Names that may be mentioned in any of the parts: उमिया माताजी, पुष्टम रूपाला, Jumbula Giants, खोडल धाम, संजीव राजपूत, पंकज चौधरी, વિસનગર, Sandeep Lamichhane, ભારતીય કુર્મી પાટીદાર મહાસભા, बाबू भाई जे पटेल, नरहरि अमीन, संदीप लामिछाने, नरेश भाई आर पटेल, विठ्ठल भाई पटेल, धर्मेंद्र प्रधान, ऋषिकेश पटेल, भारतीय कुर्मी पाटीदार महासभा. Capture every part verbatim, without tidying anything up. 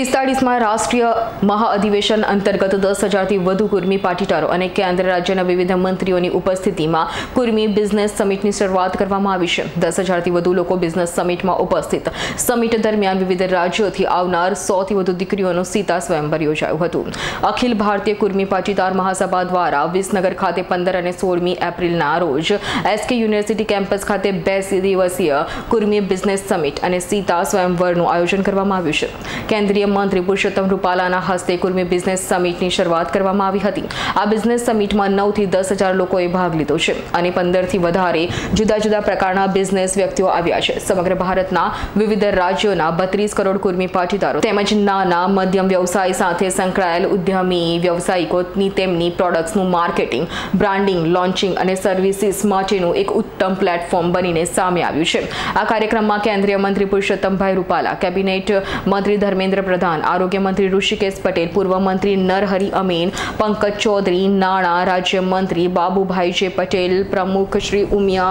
પિસ્તાળીસમાં રાષ્ટ્રીય મહાઅધિવેશન અંતર્ગત દસ હજારથી વધુ કુર્મી પાટીદારો અને કેન્દ્ર રાજ્યના વિવિધ મંત્રીઓની ઉપસ્થિતિમાં કુર્મી બિઝનેસ સમિટની શરૂઆત કરવામાં આવી છે. દસ હજારથી વધુ લોકો બિઝનેસ સમિટમાં ઉપસ્થિત. સમિટ દરમિયાન વિવિધ રાજ્યોથી આવનાર સોથી વધુ દીકરીઓનું સીતા સ્વયંવર યોજાયું હતું. અખિલ ભારતીય કુર્મી પાટીદાર મહાસભા દ્વારા વિસનગર ખાતે પંદર અને સોળમી એપ્રિલના રોજ એસકે યુનિવર્સિટી કેમ્પસ ખાતે બે દિવસીય કુર્મી બિઝનેસ સમિટ અને સીતા સ્વયંવરનું આયોજન કરવામાં આવ્યું છે. કેન્દ્રીય मंत्री पुष्टम रूपाला हस्ते कुर्मी बिजनेस समिट की शुरुआत करवामां आवी हती. आ बिजनेस समिट में नौ थी दस हजार लोगोए भाग लीधो छे अने पंदर थी वधारे जुदा जुदा प्रकारना बिजनेस व्यक्तिओ आव्या छे. समग्र भारतना विविध राज्योना बत्रीस करोड़ कुर्मी पाटीदारो तेमज नाना मध्यम व्यवसाय साथे संकळायेल उद्यमी व्यावसायिकोनी तेमनी प्रोडक्ट्सनुं मार्केटिंग, ब्रांडिंग, लॉन्चिंग अने सर्विसीस माटेनुं एक उत्तम प्लेटफॉर्म बनीने सामे आव्युं छे. आ कार्यक्रममां केंद्रीय मंत्री पुरुषोत्तमभाई रूपाला, केबिनेट मंत्री धर्मेंद्र प्रधान, आरोग्य मंत्री ऋषिकेश पटेल, पूर्व मंत्री नरहरि अमीन, पंकज चौधरी, नाणा राज्य मंत्री बाबू भाई जे पटेल, प्रमुख श्री उमिया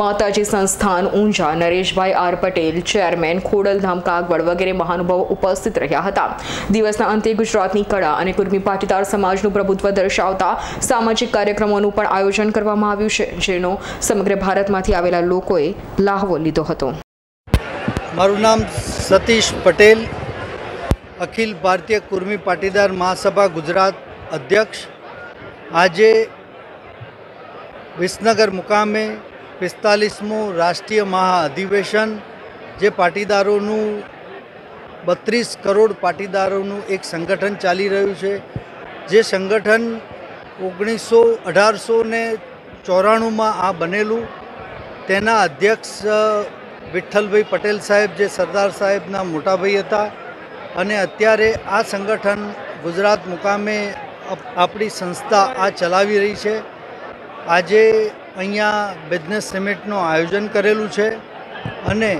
माताजी संस्थान ऊंझा नरेश भाई आर पटेल, चेरमेन खोडल धाम कागवड़ वगैरह महानुभाव उपस्थित रहा था. दिवस अंते गुजरात की कला और कुर्मी पाटीदार समाज प्रभुत्व दर्शावता सामाजिक कार्यक्रमों पर आयोजन करवामां आव्युं छे, जेनो समग्र भारत में आवेला लोकोए लाहवो लीधो हतो. मारुं नाम सतीश पटेल, अखिल भारतीय कुर्मी पाटीदार महासभा गुजरात अध्यक्ष. आज विसनगर मुकामे पिस्तालीसमो राष्ट्रीय महाअधिवेशन जे पाटीदारोनु बत्रीस करोड़ पाटीदारोनु एक संगठन चाली रह्युं छे. जे संगठन ओगनीस सौ अठार सौ ने चौराणु में आ बनेलू. तेना अध्यक्ष विठ्ठल भाई पटेल साहेब जे सरदार साहेबना मोटा भाई हता अने अत्यारे आ संगठन गुजरात मुकामे आपणी संस्था आ चलावी रही है. आजे अहींया बिजनेस समिटनो आयोजन करेलू है अने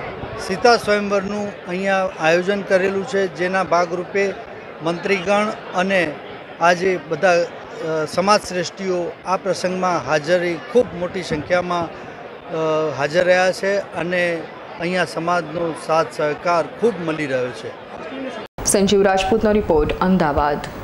सीता स्वयंवरनु अहींया आयोजन करेलू है, जेना भागरूपे मंत्रीगण अने आजे बधा समाजश्रेष्ठीओ आ प्रसंग में हाजरी खूब मोटी संख्या में हाजर रह्या है अने अहींया समाजनो साथ सहकार खूब मळी रह्यो है. संजीव राजपूत नो रिपोर्ट, अमदावाद.